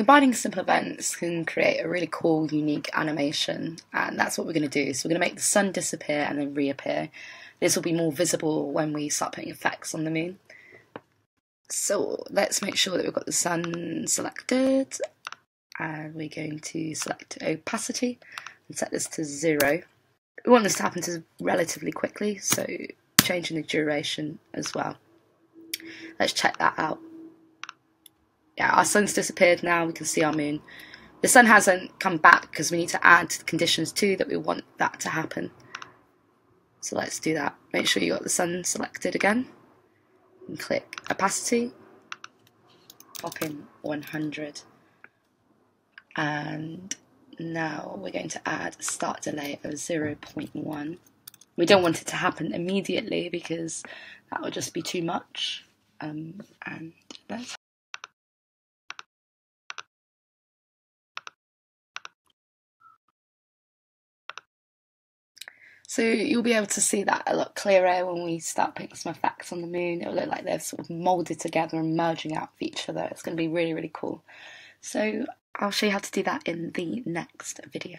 Combining simple events can create a really cool, unique animation, and that's what we're going to do. So we're going to make the sun disappear and then reappear. This will be more visible when we start putting effects on the moon. So let's make sure that we've got the sun selected, and we're going to select opacity and set this to 0. We want this to happen to relatively quickly, so changing the duration as well. Let's check that out. Yeah, our sun's disappeared now, we can see our moon. The sun hasn't come back because we need to add conditions too that we want that to happen. So let's do that. Make sure you got the sun selected again. And click opacity. Pop in 100. And now we're going to add a start delay of 0.1. We don't want it to happen immediately because that would just be too much. And let's so you'll be able to see that a lot clearer when we start putting some effects on the moon. It'll look like they're sort of moulded together and merging out of each other. It's going to be really, really cool. So I'll show you how to do that in the next video.